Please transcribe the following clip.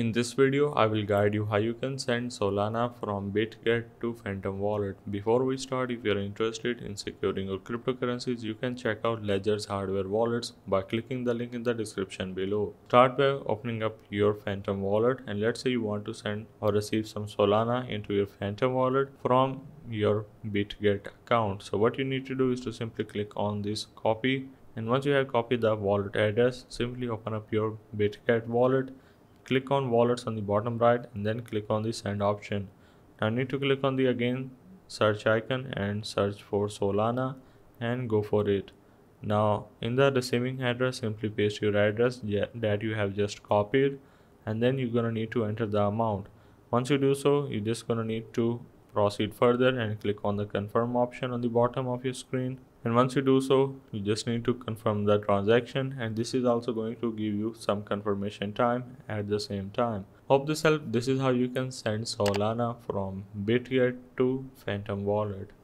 In this video, I will guide you how you can send Solana from BitGet to Phantom Wallet. Before we start, if you are interested in securing your cryptocurrencies, you can check out Ledger's hardware wallets by clicking the link in the description below. Start by opening up your Phantom Wallet, and let's say you want to send or receive some Solana into your Phantom Wallet from your BitGet account. So what you need to do is to simply click on this copy, and once you have copied the wallet address, simply open up your BitGet wallet. Click on wallets on the bottom right and then click on the send option. Now I need to click on the again search icon and search for Solana and go for it. Now in the receiving address, simply paste your address that you have just copied, and then you're gonna need to enter the amount. Once you do so, you're just gonna need to proceed further and click on the confirm option on the bottom of your screen. And once you do so, you just need to confirm the transaction, and this is also going to give you some confirmation time at the same time. Hope this helped. This is how you can send Solana from BitGet to Phantom Wallet.